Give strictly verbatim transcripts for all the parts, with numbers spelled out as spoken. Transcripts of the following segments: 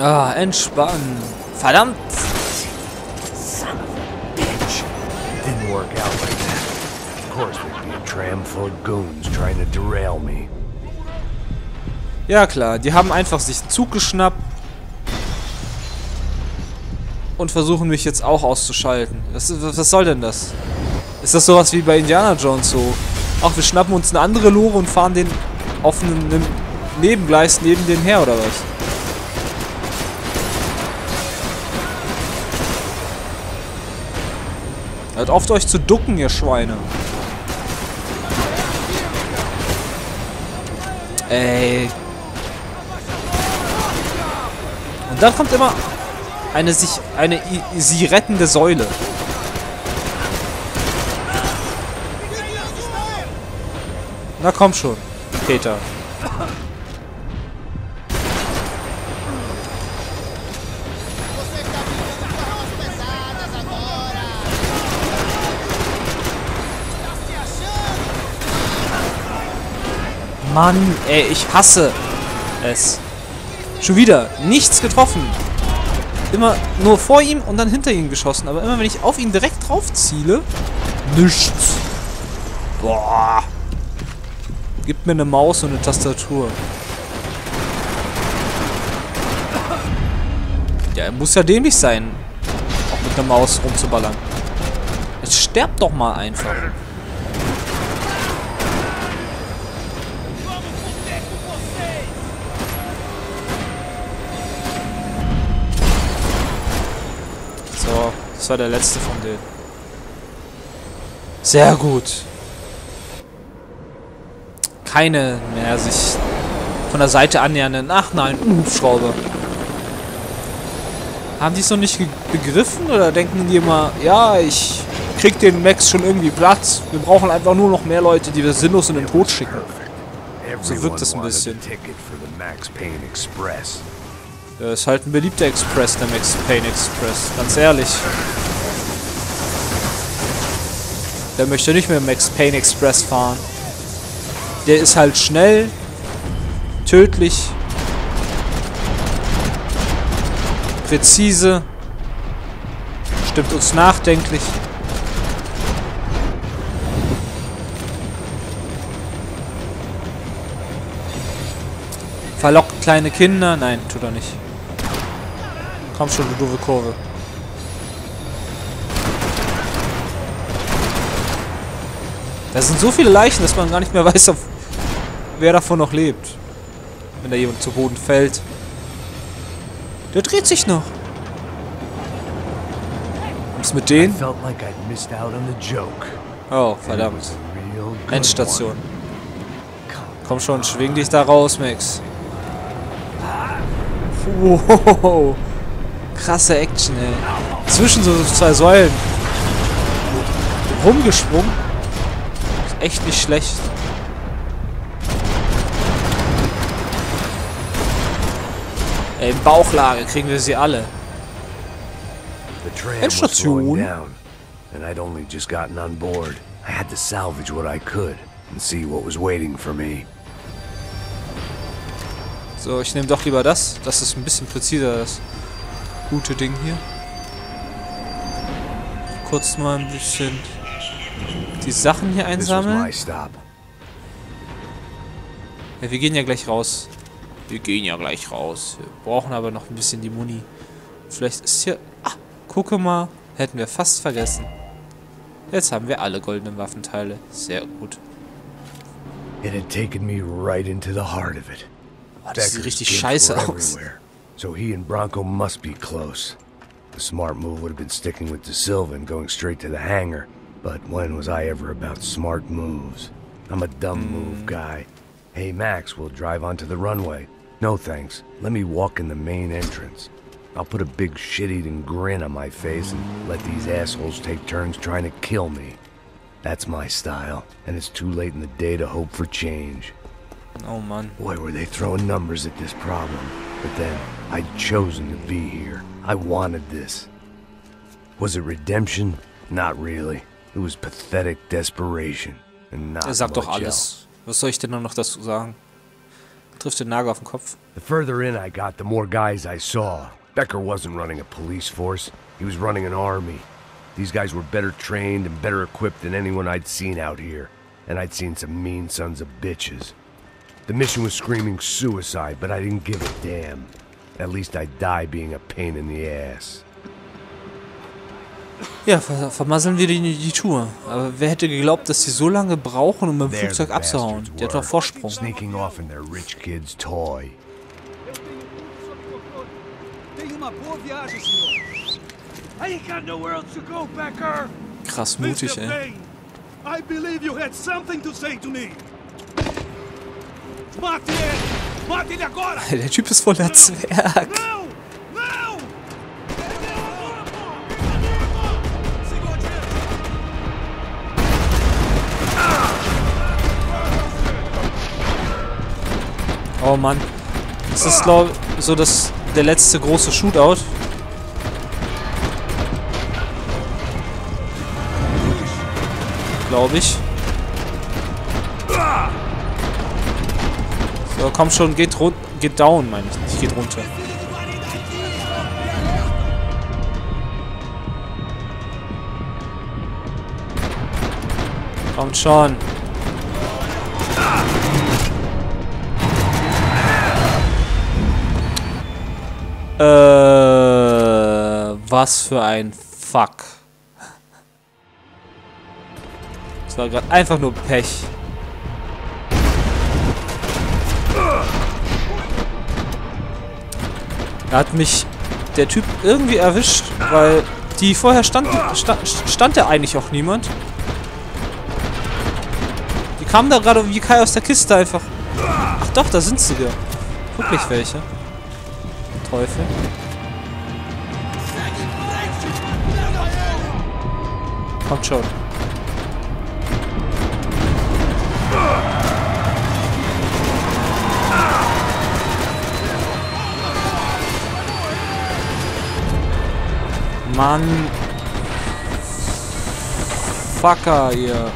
Ah, entspannen. Verdammt! Son of a bitch. Didn't work out like that. Of course there'd be a tram full of goons trying to derail me. Ja klar, die haben einfach sich Zug geschnappt und versuchen mich jetzt auch auszuschalten. Was, was soll denn das? Ist das sowas wie bei Indiana Jones so? Ach, wir schnappen uns eine andere Lore und fahren den auf einem Nebengleis neben denen her, oder was? Hört auf, euch zu ducken, ihr Schweine. Ey. Und dann kommt immer eine sich eine i, sie rettende Säule. Na komm schon, Peter. Mann, ey, ich hasse es. Schon wieder nichts getroffen. Immer nur vor ihm und dann hinter ihm geschossen. Aber immer wenn ich auf ihn direkt drauf ziele, nichts. Boah. Gib mir eine Maus und eine Tastatur. Ja, er muss ja dämlich sein, auch mit der Maus rumzuballern. Jetzt sterb doch mal einfach. So, das war der letzte von denen. Sehr gut. Keine mehr sich von der Seite annähernden. Ach nein, Hubschrauber. Haben die es noch nicht begriffen oder denken die immer, ja, ich krieg den Max schon irgendwie Platz. Wir brauchen einfach nur noch mehr Leute, die wir sinnlos in den Tod schicken. So wirkt das ein bisschen. Ja, ist halt ein beliebter Express, der Max Payne Express, ganz ehrlich. Der möchte nicht mehr Max Payne Express fahren. Der ist halt schnell, tödlich, präzise, stimmt uns nachdenklich. Verlockt kleine Kinder. Nein, tut er nicht. Komm schon, du doofe Kurve. Da sind so viele Leichen, dass man gar nicht mehr weiß, auf wer davon noch lebt. Wenn da jemand zu Boden fällt. Der dreht sich noch. Was mit denen? Oh, verdammt. Endstation. Komm schon, schwing dich da raus, Max. Wow. Krasse Action, ey. Zwischen so zwei Säulen. Rumgesprungen. Ist echt nicht schlecht. Ey, in Bauchlage kriegen wir sie alle. Endstation. And I'd only just gotten on board. I had to salvage what I could and see what was waiting for me. So, ich nehme doch lieber das. Das ist ein bisschen präziser, das gute Ding hier. Kurz mal ein bisschen die Sachen hier einsammeln. Ja, wir gehen ja gleich raus. Wir gehen ja gleich raus. Wir brauchen aber noch ein bisschen die Muni. Vielleicht ist hier... Ah, gucke mal. Hätten wir fast vergessen. Jetzt haben wir alle goldenen Waffenteile. Sehr gut. It had taken me right into the heart of it. Das sieht richtig scheiße aus. So he and Bronco must be close. The smart move would have been sticking with De Silva and going straight to the hangar. But when was I ever about smart moves? I'm a dumb move guy. Hey Max, we'll drive onto the runway. No thanks. Let me walk in the main entrance. I'll put a big shit-eating grin on my face and let these assholes take turns trying to kill me. That's my style, and it's too late in the day to hope for change. Oh man. Boy, were they throwing numbers at this problem. But then, I'd chosen to be here. I wanted this. Was it redemption? Not really. It was pathetic desperation. And not much else. Er sagt doch alles. Was soll ich denn noch dazu sagen? Trifft den Nagel auf den Kopf. The further in I got, the more guys I saw. Becker wasn't running a police force. He was running an army. These guys were better trained and better equipped than anyone I'd seen out here. And I'd seen some mean sons of bitches. The mission was screaming suicide, but I didn't give a damn. At least I'd die being a pain in the ass. Ja, ver vermasseln wir die, die Tour. Aber wer hätte geglaubt, dass sie so lange brauchen, um mit dem Flugzeug abzuhauen? Die hat doch Vorsprung. Krass mutig, ey. I believe you had something to say to me. Mate ihn! Mate ihn agora! Der Typ ist voller Zwerg. Oh Mann. Das ist, glaube ich, so das, der letzte große Shootout. Glaube ich. So, komm schon, geht, run geht down, meine ich. Nicht geht runter. Kommt schon. Äh, was für ein Fuck. Das war gerade einfach nur Pech. Da hat mich der Typ irgendwie erwischt, weil die vorher stand, stand, stand da eigentlich auch niemand. Die kamen da gerade wie Kai aus der Kiste einfach. Ach doch, da sind sie ja. Wirklich welche. Teufel. Kommt schon. Mann. Fucker hier.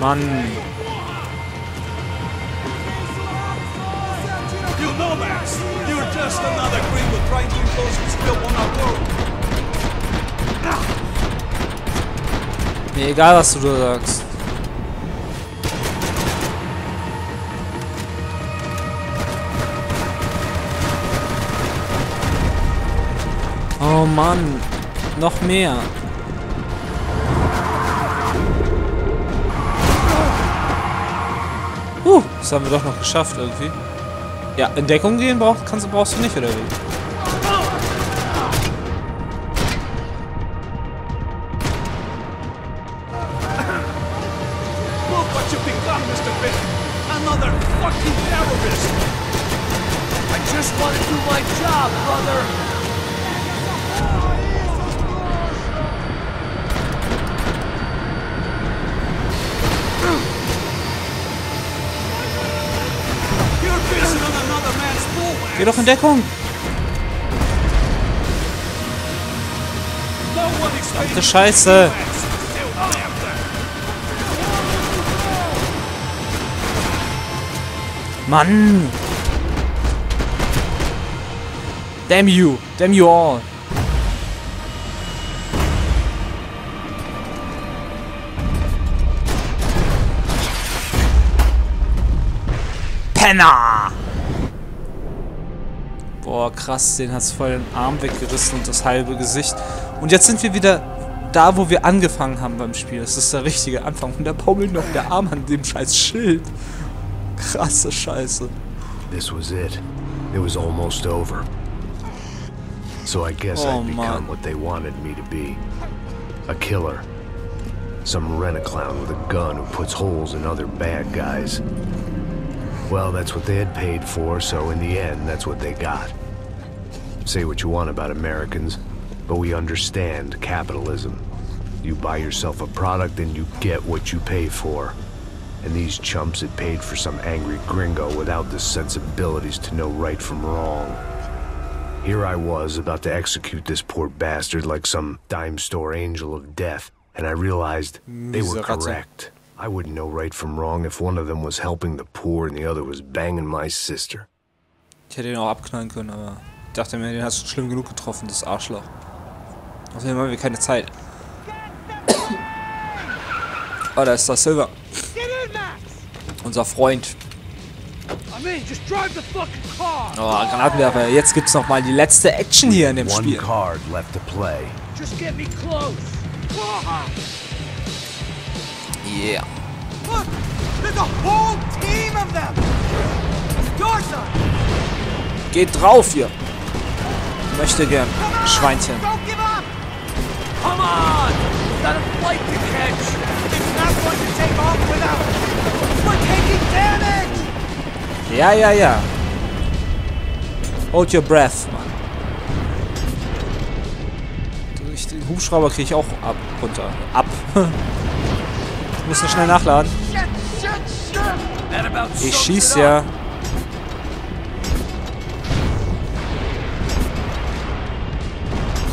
Mann. You know, Max, you're just another gringo trying to impose his will on our world. Mir egal, was du da sagst. Oh Mann, noch mehr. Uh, das haben wir doch noch geschafft irgendwie. Ja, in Deckung gehen brauchst, kannst, brauchst du nicht, oder wie? Geh doch in Deckung! Verdammte Scheiße! Mann! Damn you! Damn you all! Penner! Boah, krass, den hat's voll den Arm weggerissen und das halbe Gesicht. Und jetzt sind wir wieder da, wo wir angefangen haben beim Spiel. Das ist der richtige Anfang. Und da baumelt noch der Arm an dem scheiß Schild. Krasse Scheiße. This was it. It was almost over. So I guess I've become what they wanted me to be. A killer. Some rent-a-clown with a gun who puts holes in other bad guys. Well, that's what they had paid for, so in the end, that's what they got. Say what you want about Americans, but we understand capitalism. You buy yourself a product and you get what you pay for. And these chumps had paid for some angry gringo without the sensibilities to know right from wrong. Here I was about to execute this poor bastard like some dime store angel of death, and I realized they were correct. I wouldn't know right from wrong if one of them was helping the poor and the other was banging my sister. Ich hätte ihn auch abknallen können, aber ich dachte mir, den hast du schlimm genug getroffen, das Arschloch. Auf jeden Fall haben wir keine Zeit. Oh, da ist der Silva. Unser Freund. Oh, Granatenwerfer. Jetzt gibt's noch mal die letzte Action hier in dem Spiel. Yeah. Geht drauf hier. Ich möchte gern Schweinchen. Ja, ja, ja. Hold your breath, Mann. Durch den Hubschrauber kriege ich auch ab, runter. Ab. Ich muss noch schnell nachladen. Ich schieß ja.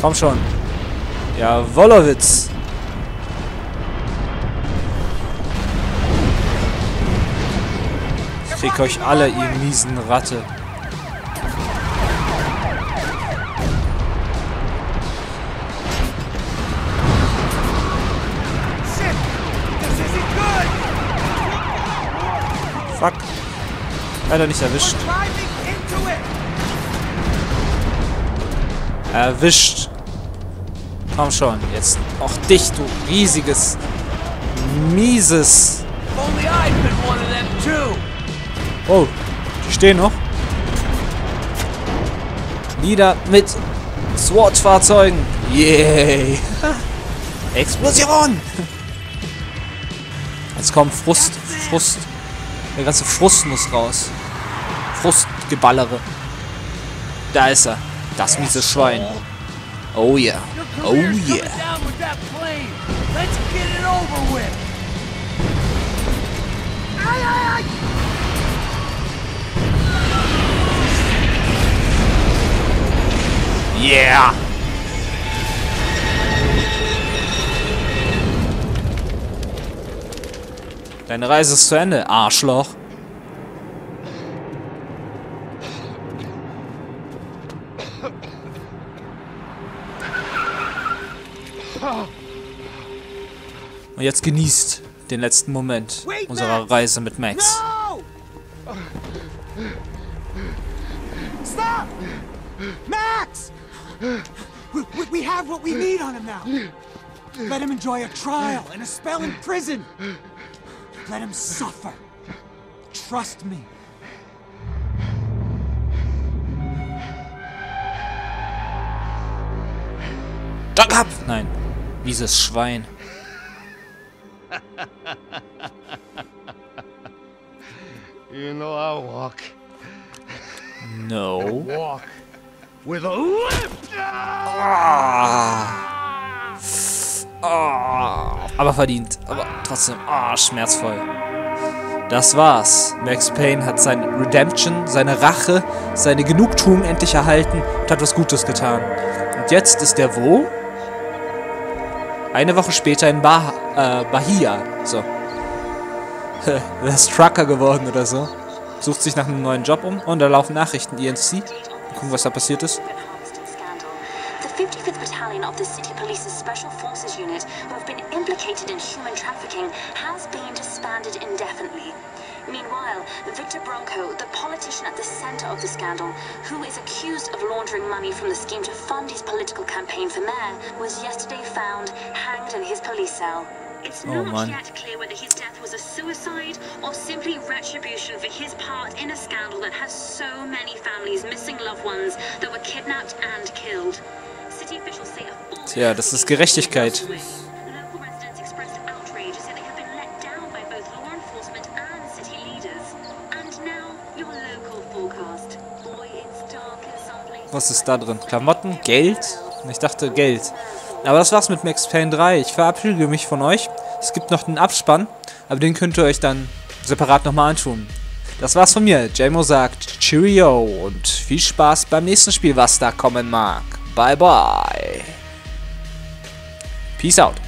Komm schon. Ja, Wolowitz. Ich krieg euch alle, ihr miesen Ratte. Fuck. Leider nicht erwischt. Erwischt. Komm schon, jetzt auch dich, du riesiges, mieses. Oh, die stehen noch. Nieder mit SWAT-Fahrzeugen. Yay. Yeah. Explosion. Jetzt kommt Frust, Frust. Der ganze Frust muss raus. Frustgeballere. Da ist er, das miese Schwein. Oh yeah. Oh yeah. Yeah. Deine Reise ist zu Ende, Arschloch. Und jetzt genießt den letzten Moment unserer Reise mit Max. Stop! Max! We, we, we have what we need on him now. Let him enjoy a trial and a spell in prison. Let him suffer. Trust me. Duck ab! Nein, dieses Schwein. You know I walk. No. Walk. With a lift. Ah. Ah. Aber verdient. Aber trotzdem. Ah, schmerzvoll. Das war's. Max Payne hat seine Redemption, seine Rache, seine Genugtuung endlich erhalten und hat was Gutes getan. Und jetzt ist er wo? Eine Woche später in bah äh, Bahia. So. Er ist Trucker geworden oder so. Sucht sich nach einem neuen Job um und da laufen Nachrichten. E N C. Gucken, was da passiert ist. Meanwhile, Victor Bronco, the politician at the center of the scandal, who is accused of laundering money from the scheme to fund his political campaign for mayor, was yesterday found hanged in his police cell. It's not yet clear whether his death was a suicide or simply retribution for his part in a scandal that has so many families missing loved ones that were kidnapped and killed. City officials say a full... Tja, das ist Gerechtigkeit. Local residents expressed outrage, saying they have been let down by both law enforcement and city leaders. And now your local forecast. Boy, it's dark in some places. Was ist da drin? Klamotten, Geld? Ich dachte Geld. Aber das war's mit Max Payne drei. Ich verabschiede mich von euch. Es gibt noch einen Abspann, aber den könnt ihr euch dann separat nochmal anschauen. Das war's von mir. Jamo sagt Cheerio und viel Spaß beim nächsten Spiel, was da kommen mag. Bye bye. Peace out.